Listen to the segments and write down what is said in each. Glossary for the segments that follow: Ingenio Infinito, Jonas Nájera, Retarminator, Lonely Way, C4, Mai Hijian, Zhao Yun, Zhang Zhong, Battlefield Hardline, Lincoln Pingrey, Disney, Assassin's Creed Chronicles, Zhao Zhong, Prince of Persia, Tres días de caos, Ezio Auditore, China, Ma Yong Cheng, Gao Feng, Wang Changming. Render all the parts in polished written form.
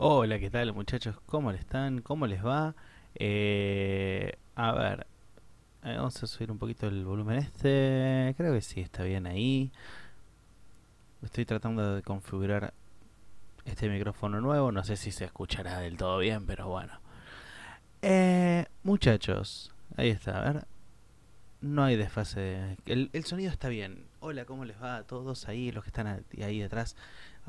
Hola, ¿qué tal muchachos? ¿Cómo están? ¿Cómo les va? A ver, vamos a subir un poquito el volumen este. Creo que sí, está bien ahí. Estoy tratando de configurar este micrófono nuevo. No sé si se escuchará del todo bien, pero bueno. Muchachos, ahí está, a ver. No hay desfase. El sonido está bien. Hola, ¿cómo les va a todos ahí? Los que están ahí detrás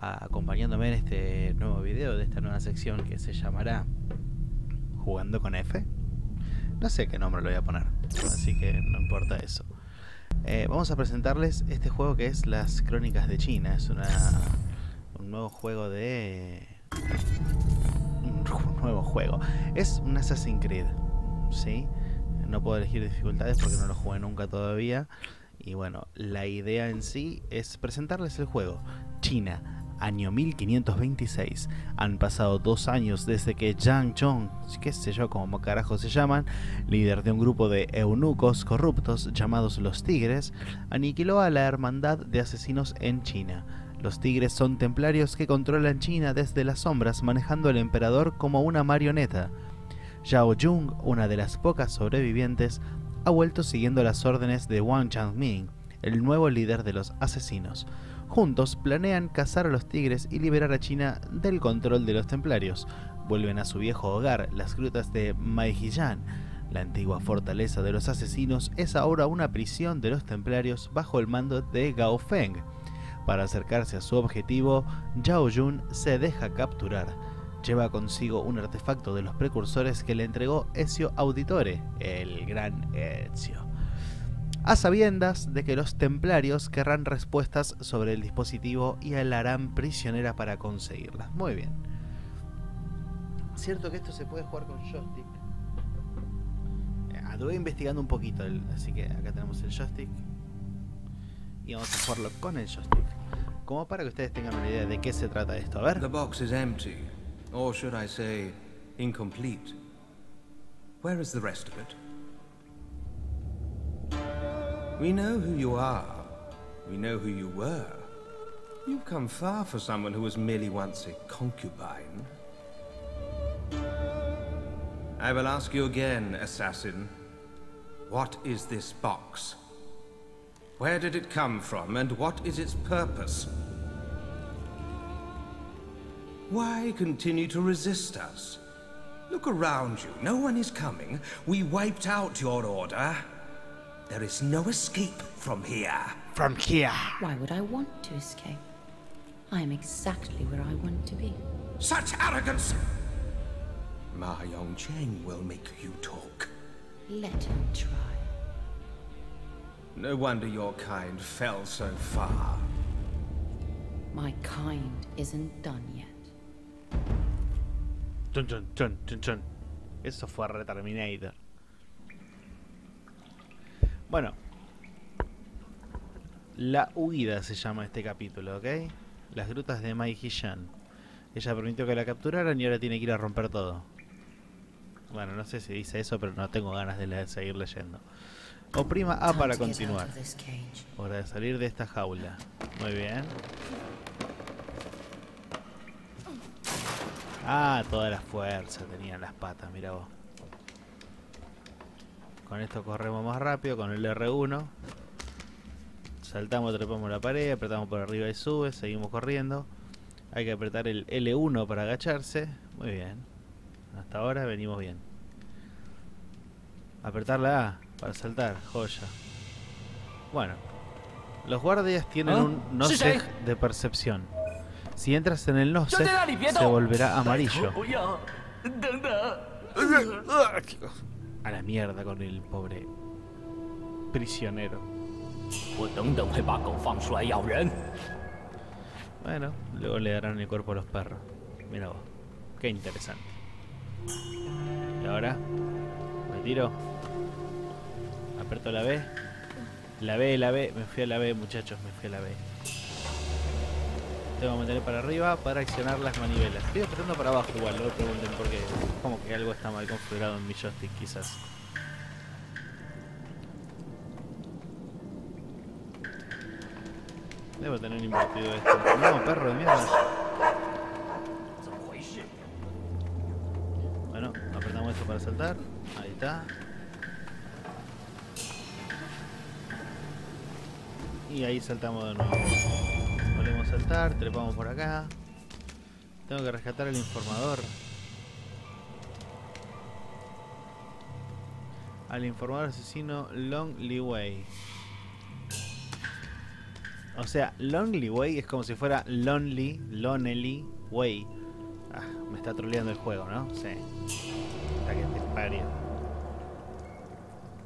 acompañándome en este nuevo video de esta nueva sección que se llamará Jugando con F. No sé qué nombre lo voy a poner, así que no importa eso. Vamos a presentarles este juego que es Las Crónicas de China. Es un nuevo juego de... Un nuevo juego. Es un Assassin's Creed, ¿sí? No puedo elegir dificultades porque no lo jugué nunca todavía. Y bueno, la idea en sí es presentarles el juego. China, año 1526. Han pasado 2 años desde que Zhang Zhong, qué sé yo cómo carajo se llaman, líder de un grupo de eunucos corruptos llamados los Tigres, aniquiló a la hermandad de asesinos en China. Los Tigres son templarios que controlan China desde las sombras, manejando al emperador como una marioneta. Zhao Yun, una de las pocas sobrevivientes, ha vuelto siguiendo las órdenes de Wang Changming, el nuevo líder de los asesinos. Juntos planean cazar a los tigres y liberar a China del control de los templarios. Vuelven a su viejo hogar, las grutas de Mai Hijian. La antigua fortaleza de los asesinos es ahora una prisión de los templarios bajo el mando de Gao Feng. Para acercarse a su objetivo, Zhao Yun se deja capturar. Lleva consigo un artefacto de los precursores que le entregó Ezio Auditore, el gran Ezio, a sabiendas de que los templarios querrán respuestas sobre el dispositivo y la harán prisionera para conseguirlas. Muy bien. Cierto que esto se puede jugar con joystick. Anduve investigando un poquito, así que acá tenemos el joystick. Y vamos a jugarlo con el joystick, como para que ustedes tengan una idea de qué se trata esto. A ver. The box is empty. Or should I say, incomplete. Where is the rest of it? We know who you are. We know who you were. You've come far for someone who was merely once a concubine. I will ask you again, assassin. What is this box? Where did it come from, and what is its purpose? Why continue to resist us? Look around you, no one is coming. We wiped out your order. There is no escape from here. From here. Why would I want to escape? I am exactly where I want to be. Such arrogance! Ma Yong Cheng will make you talk. Let him try. No wonder your kind fell so far. My kind isn't done yet. Chon, chon, chon, chon, chon. Eso fue Retarminator. Bueno, la huida se llama este capítulo, ¿ok? Las grutas de Mai Hijian. Ella permitió que la capturaran y ahora tiene que ir a romper todo. Bueno, no sé si dice eso, pero no tengo ganas de seguir leyendo. Oprima A para continuar. Hora de salir de esta jaula. Muy bien. Ah, toda la fuerza tenían las patas, mira vos. Con esto corremos más rápido, con el R1. Saltamos, trepamos la pared, apretamos por arriba y sube, seguimos corriendo. Hay que apretar el L1 para agacharse. Muy bien. Hasta ahora venimos bien. Apretar la A para saltar, joya. Bueno. Los guardias tienen un nose de percepción. Si entras en el nose, se volverá amarillo. A la mierda con el pobre prisionero. Bueno, luego le darán el cuerpo a los perros. Mira vos, qué interesante. Y ahora, me tiro. Aperto la B. La B. Me fui a la B, muchachos, me fui a la B. Te voy a meter para arriba para accionar las manivelas. Estoy apretando para abajo igual, no me pregunten por qué. Como que algo está mal configurado en mi joystick quizás. Debo tener invertido esto. No, perro de mierda. esto para saltar. Ahí está. Y ahí saltamos de nuevo. Volvemos a saltar, trepamos por acá. Tengo que rescatar al informador. Al informador asesino Lonely Way. O sea, Lonely Way es como si fuera Lonely Way. Ah, me está troleando el juego, ¿no? Sí. Hasta que te parió.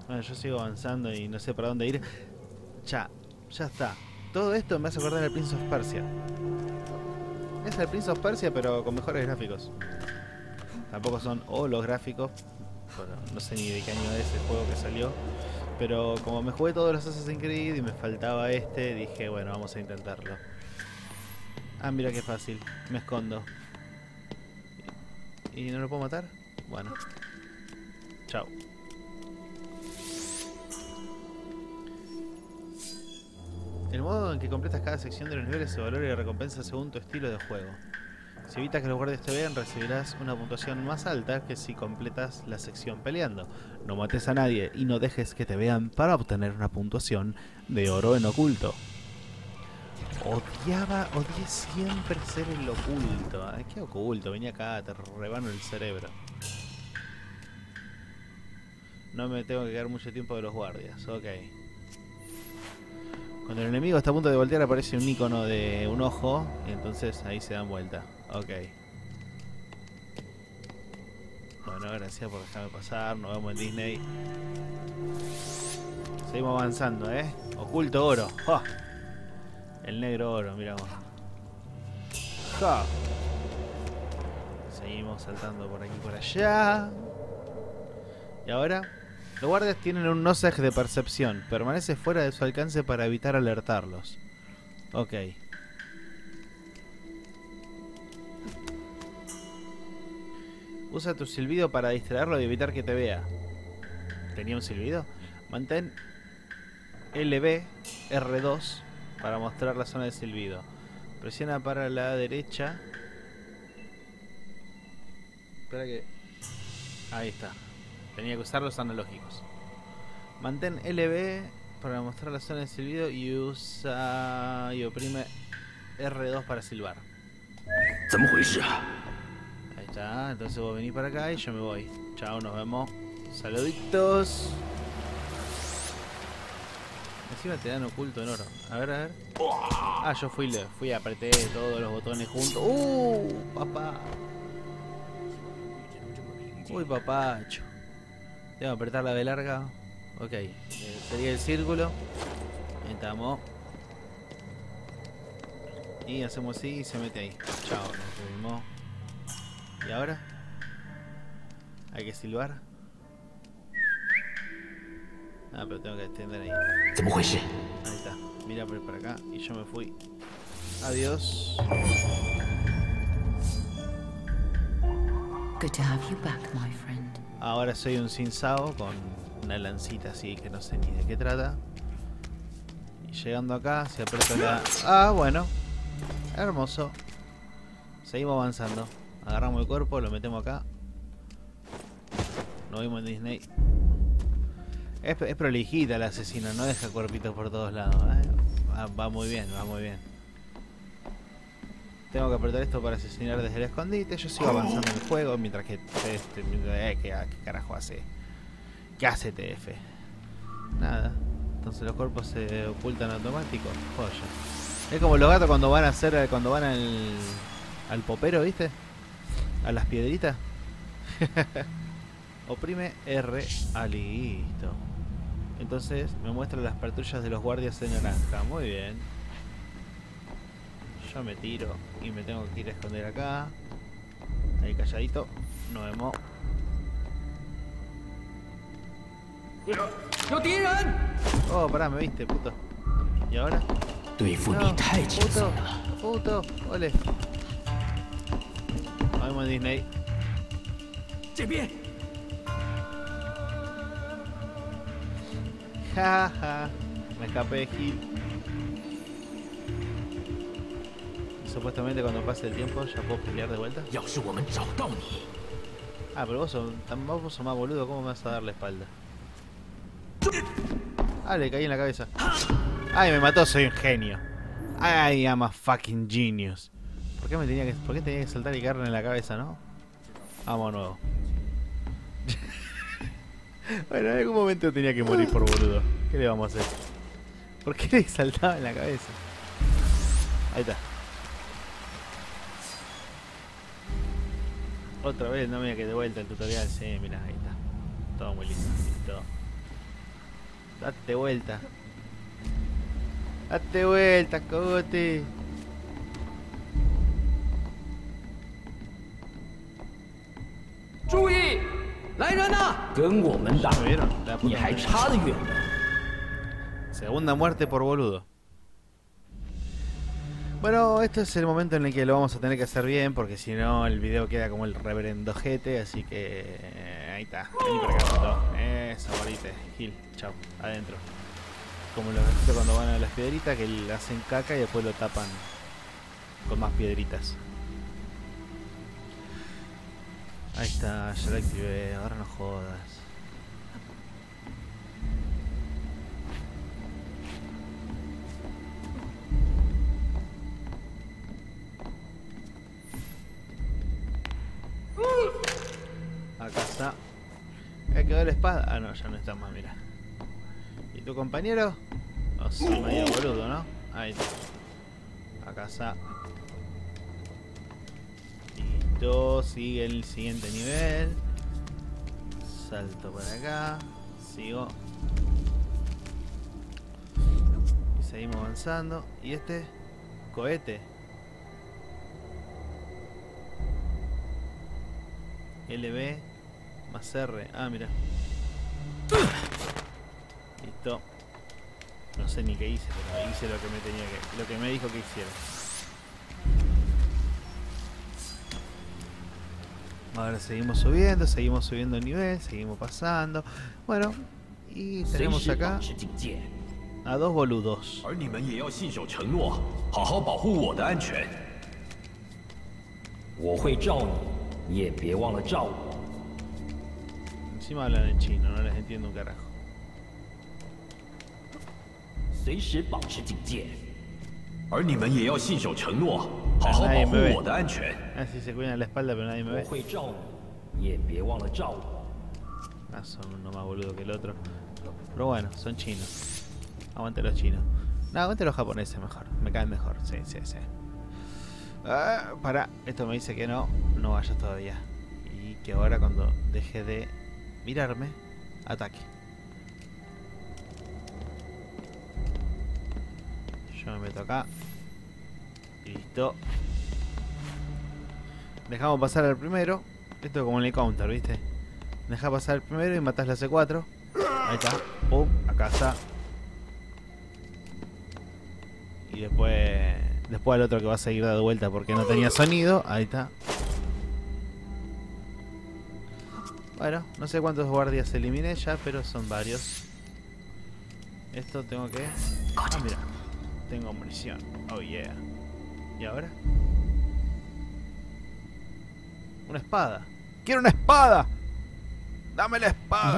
Bueno, yo sigo avanzando y no sé para dónde ir. Ya está. Todo esto me hace acordar al Prince of Persia. Es el Prince of Persia, pero con mejores gráficos. Tampoco son los gráficos. Bueno, no sé ni de qué año es el juego que salió, pero como me jugué todos los Assassin's Creed y me faltaba este, dije, bueno, vamos a intentarlo. Ah, mira qué fácil, me escondo. ¿Y no lo puedo matar? Bueno, chao. El modo en que completas cada sección de los niveles se valora y recompensa según tu estilo de juego. Si evitas que los guardias te vean, recibirás una puntuación más alta que si completas la sección peleando. No mates a nadie y no dejes que te vean para obtener una puntuación de oro en oculto. Odié siempre ser el oculto. Ay, ¿qué oculto? Vení acá, te rebano el cerebro. No me tengo que quedar mucho tiempo de los guardias, ok. Cuando el enemigo está a punto de voltear aparece un icono de un ojo, y entonces ahí se dan vuelta. Ok. Bueno, gracias por dejarme pasar. Nos vemos en Disney. Seguimos avanzando, ¿eh? Oculto oro. ¡Ja! El negro oro, miramos. ¡Ja! Seguimos saltando por aquí y por allá. Y ahora... Los guardias tienen un noseg de percepción. Permanece fuera de su alcance para evitar alertarlos. Ok. Usa tu silbido para distraerlo y evitar que te vea. ¿Tenía un silbido? Mantén LB R2 para mostrar la zona de silbido. Presiona para la derecha. Espera que... Ahí está. Tenía que usar los analógicos. Mantén LB para mostrar la zona de silbido y usa y oprime R2 para silbar. Ahí está, entonces vos venís para acá y yo me voy. Chao, nos vemos. Saluditos. Encima te dan oculto en oro. A ver, a ver. Ah, yo fui a apreté todos los botones juntos. Papá. Uy, papacho. Tengo que apretar la B larga. Ok, sería el círculo. Entramos. Y hacemos así y se mete ahí. Chao, nos subimos. ¿Y ahora? Hay que silbar. Ah, pero tengo que extender ahí. Ahí está. Mira por acá y yo me fui. Adiós. Good to have you back, my friend. Ahora soy un sinsao con una lancita así que no sé ni de qué trata. Y llegando acá se aprieta la... Ah, bueno. Hermoso. Seguimos avanzando. Agarramos el cuerpo, lo metemos acá. Nos vimos en Disney. Es prolijita la asesina, no deja cuerpitos por todos lados, ¿eh? Va muy bien, va muy bien. Tengo que apretar esto para asesinar desde el escondite. Yo sigo avanzando en el juego mientras que... ¿Qué carajo hace? ¿Qué hace TF? Nada. Entonces los cuerpos se ocultan automáticos. Joya. Es como los gatos cuando van a hacer... Cuando van al popero, ¿viste? A las piedritas. Oprime R. Ah, listo. Entonces me muestra las patrullas de los guardias de naranja. Muy bien. Yo me tiro y me tengo que ir a esconder acá. Ahí calladito. Nos vemos. ¡No tiran! Oh, pará, me viste, puto. ¿Y ahora? No, puto. Ole. Vamos a Disney. Jaja. Me escapé de Gil. Supuestamente cuando pase el tiempo ya puedo pelear de vuelta. Ah, pero vos sos tan baboso, más boludo, ¿cómo me vas a dar la espalda? Ah, le caí en la cabeza. Ay, me mató, soy un genio. Ay, I'm a fucking genius. ¿Por qué tenía que saltar y caerle en la cabeza, no? Vamos de nuevo. Bueno, en algún momento tenía que morir por boludo. ¿Qué le vamos a hacer? ¿Por qué le saltaba en la cabeza? Ahí está. Otra vez, no me voy a que de vuelta el tutorial. Sí, mirá, ahí está. Todo muy lindo, listo. Date vuelta. Date vuelta, cogote. ¡Chuy! Segunda muerte por boludo. Bueno, este es el momento en el que lo vamos a tener que hacer bien, porque si no el video queda como el reverendo jete, así que... ahí está, vení para acá, eso, morite, Gil, chao, adentro. Como los gatitos cuando van a las piedritas, que le hacen caca y después lo tapan con más piedritas. Ahí está, ya la activé, ahora no jodas. Acá está. Ya quedó la espada. Ah, no, ya no está más, mira. ¿Y tu compañero? No sé, medio boludo, ¿no? Ahí está. Acá está. Sigue el siguiente nivel. Salto para acá. Sigo. Y seguimos avanzando. ¿Y este? Cohete. LB más R. Ah, mira. Listo. No sé ni qué hice, pero hice lo que me tenía que... lo que me dijo que hiciera. Ahora seguimos subiendo el nivel, seguimos pasando. Bueno, y tenemos acá a dos boludos. Encima hablan en chino, no les entiendo un carajo. Nadie me ve. Así se cuidan la espalda, pero nadie me ve. Ah, son uno más boludo que el otro. Pero bueno, son chinos. Aguante los chinos. No, aguante los japoneses mejor. Me caen mejor. Sí, sí, sí. Ah, pará. Esto me dice que no. No vayas todavía. Y que ahora cuando deje de mirarme, ataque. Yo me meto acá. Listo. Dejamos pasar al primero. Esto es como en el counter, ¿viste? Deja pasar al primero y matás la C4. Ahí está. Pum, a casa. Y después... después al otro que va a seguir dando vuelta porque no tenía sonido. Ahí está. Bueno, no sé cuántos guardias eliminé ya, pero son varios. Esto tengo que... ah, mira. Tengo munición. Oh yeah. ¿Y ahora? Una espada. ¡Quiero una espada! ¡Dame la espada!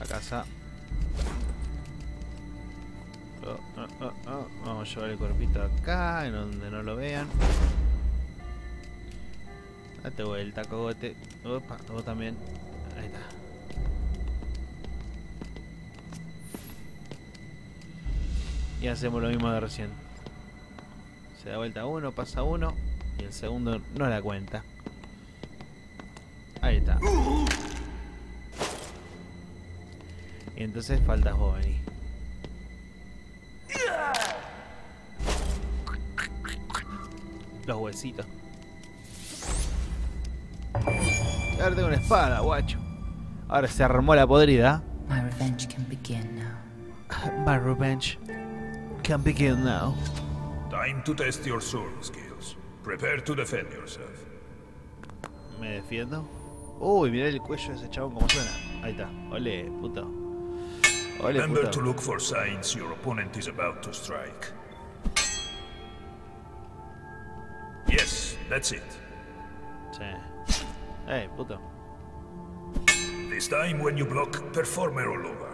A casa. Vamos a llevar el cuerpito acá, en donde no lo vean. Date vuelta, cogote. Opa, vos también. Ahí está. Y hacemos lo mismo de recién. Se da vuelta uno, pasa uno. Y el segundo no la cuenta. Ahí está. Y entonces faltas vos, vení. Los huesitos. Ahora tengo una espada, guacho. Ahora se armó la podrida. My revenge can begin now. My revenge can begin now. Time to test your sword skills. Prepare to defend yourself. Me defiendo. Uy, mirá el cuello de ese chabón como suena. Ahí está. Ole, puto. Ole, puto. To look for signs your opponent is about to strike. Yes, that's it. Sí. Hey, puto. This time when you block, perform a rollover.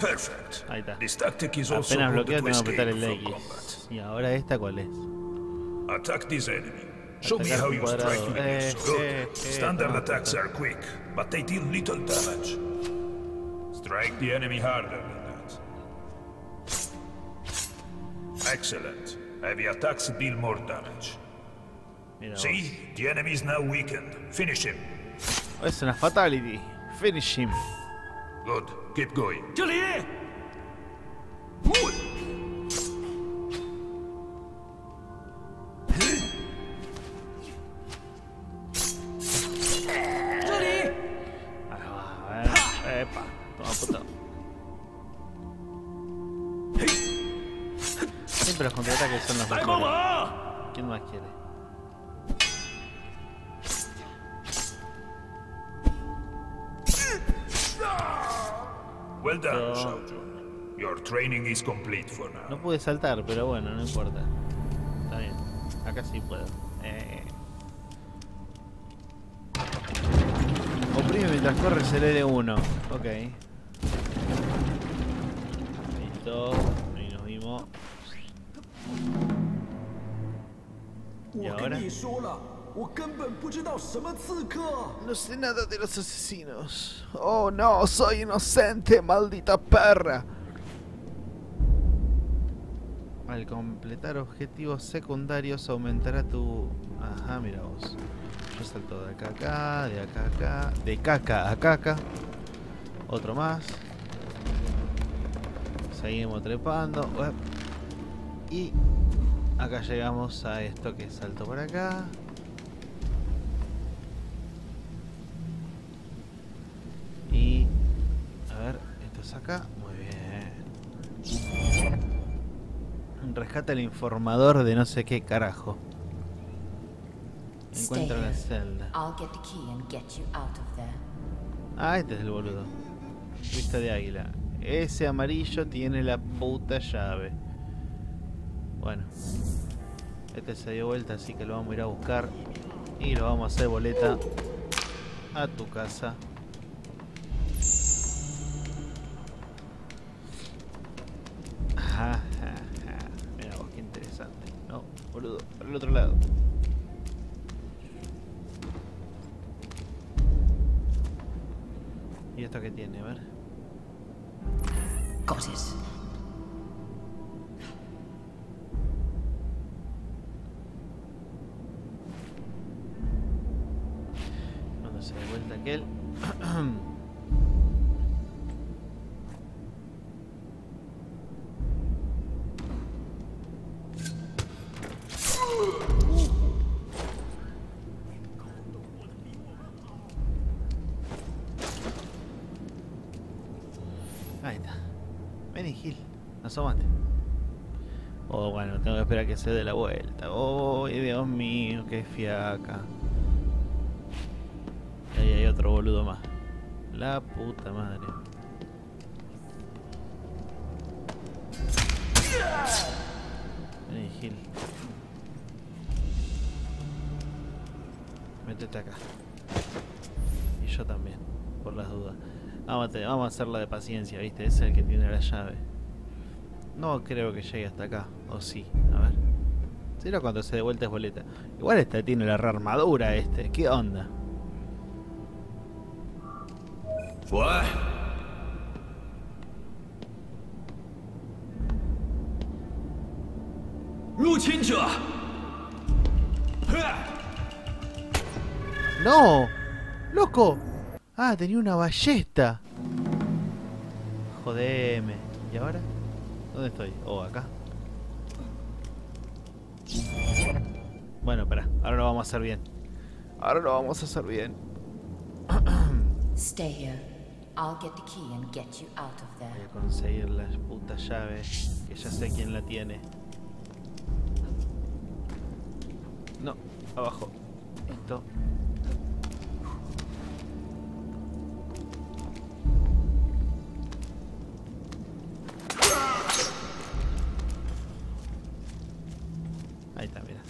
Perfect. Ahí está. This tactic is also apenas bloqueo, tengo que apretar el X. ¿Y ahora esta cuál es? Attack this enemy. Show me how you strike enemies. Good. Standard attacks are quick, but they deal little damage. Strike the enemy harder than that. Excellent. Heavy attacks deal more damage. See? The enemy is now weakened. Finish him. Es una fatality. Finish him. Good. Keep going. Siempre los contraataques son los mejores. ¿Quién más quiere? Well done, Zhao Zhong. Your training is complete for now. No pude saltar, pero bueno, no importa. Está bien. Acá sí puedo. Oprime mientras corres el L1. Ok. Listo. Ahí nos vimos. ¿Y ahora? No sé nada de los asesinos. Oh no, soy inocente, maldita perra. Al completar objetivos secundarios aumentará tu... Ajá, mira vos. Yo salto de acá a acá, de acá a acá, de caca a caca. Otro más. Seguimos trepando. Y acá llegamos a esto que salto por acá. Y a ver, esto es acá. Muy bien. Rescata al informador de no sé qué carajo. Encuentra la celda. Ah, este es el boludo. Vista de águila. Ese amarillo tiene la puta llave. Bueno. Este se dio vuelta, así que lo vamos a ir a buscar. Y lo vamos a hacer boleta. A tu casa. Mira vos, qué interesante. No, boludo, para el otro lado. ¿Y esto qué tiene? A ver. Cosas. Cuando se da vuelta aquel. Asómate. Oh, bueno, tengo que esperar que se dé la vuelta. Oh, Dios mío, qué fiaca. Y ahí hay otro boludo más. La puta madre. Vení, Gil. Métete acá. Y yo también, por las dudas. Vamos a hacerla de paciencia, ¿viste? Es el que tiene la llave. No creo que llegue hasta acá. O sí, a ver. Será cuando se dé vuelta es boleta. Igual esta tiene la rearmadura este. ¿Qué onda? Buah. ¡No! ¡Loco! Ah, tenía una ballesta. Jodeme. ¿Y ahora? ¿Dónde estoy? Oh, acá. Bueno, pará, ahora lo vamos a hacer bien. Ahora lo vamos a hacer bien. Stay here. I'll get the key and get you out of there. Voy a conseguir la puta llave, que ya sé quién la tiene. No, abajo. Esto. Ahí está, mira.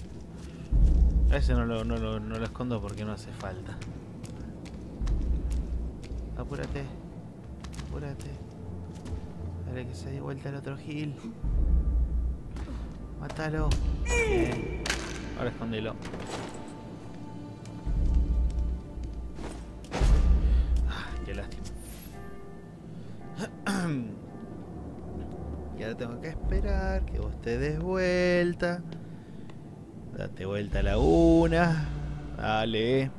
A ese no lo escondo porque no hace falta. Apúrate, apúrate. Dale que se dé vuelta el otro gil. Mátalo. Bien. Ahora escóndelo. Ah, qué lástima. Y ahora tengo que esperar que vos te des vuelta. Date vuelta a la una. Dale.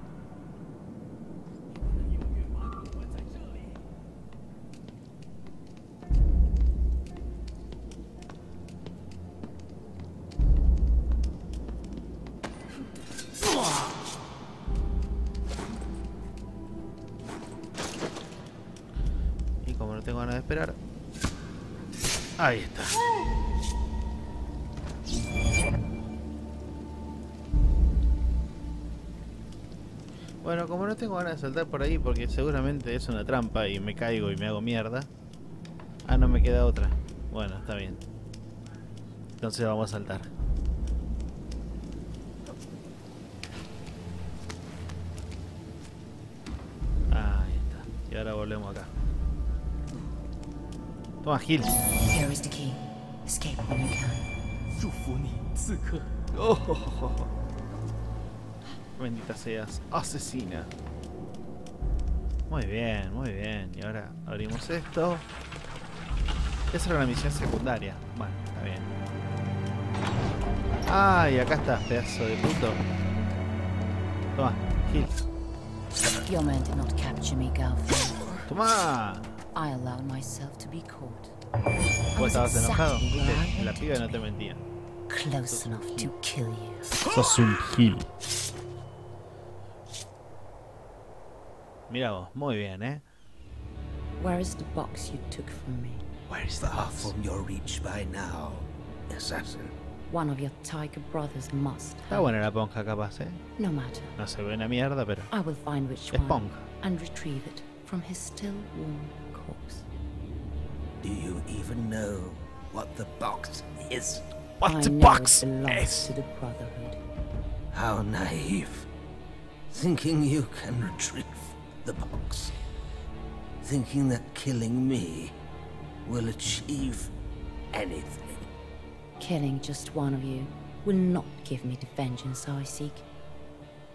Ahí está. Bueno, como no tengo ganas de saltar por ahí porque seguramente es una trampa y me caigo y me hago mierda. Ah, no me queda otra. Bueno, está bien. Entonces vamos a saltar. Ahí está. Y ahora volvemos acá. Toma, Gil. Here is the key. Escape when you can. Bendita seas, asesina. Muy bien, muy bien. Y ahora abrimos esto. Esa era una misión secundaria. Bueno, está bien. Ah, y acá está, pedazo de puto. Toma, Gil. Your man did not capture me, Gao Feng. Toma. I allowed myself to be caught. Vos estabas enojado, la piba no te mentía. Close enough to kill you. Sos un gil. Mira vos, muy bien, ¿eh? Where is the box you took from me? Where is the half from your reach by now, assassin? One of your tiger brothers must. Está buena la ponja, capaz, ¿eh? No matter. No se ve una mierda, pero. I will find which one and retrieve it from his still warm. Do you even know what the box is? What the box is? To the Brotherhood. How naive. Thinking you can retrieve the box. Thinking that killing me will achieve anything. Killing just one of you will not give me the vengeance I seek.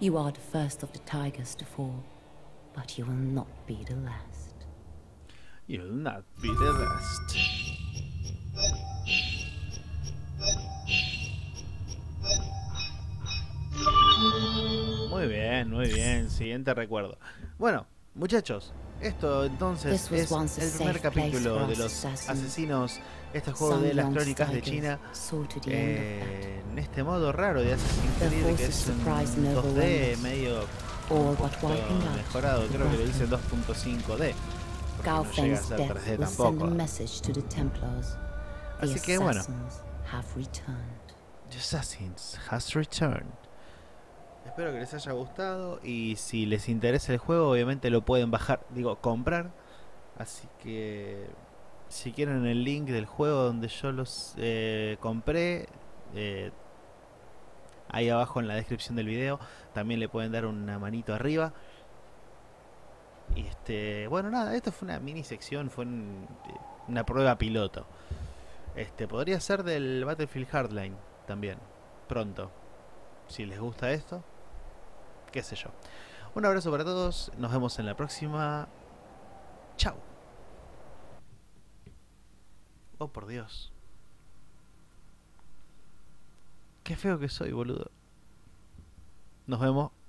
You are the first of the tigers to fall, but you will not be the last. You'll not be the last. Muy bien, muy bien. Siguiente recuerdo. Bueno, muchachos, esto entonces es el primer capítulo de los asesinos. Este juego de las crónicas de China. En este modo raro de Assassin's Creed, que es un 2D medio mejorado. Creo que le dice 2.5D. No llega a ser 3D tampoco. Así que bueno. The Assassins has returned. Espero que les haya gustado. Y si les interesa el juego, obviamente lo pueden bajar, digo, comprar. Así que si quieren el link del juego donde yo los compré, ahí abajo en la descripción del video, también le pueden dar una manito arriba. Y bueno, nada, esto fue una mini sección, fue una prueba piloto. Podría ser del Battlefield Hardline también, pronto. Si les gusta esto, qué sé yo. Un abrazo para todos, nos vemos en la próxima. Chau. Oh, por Dios. Qué feo que soy, boludo. Nos vemos.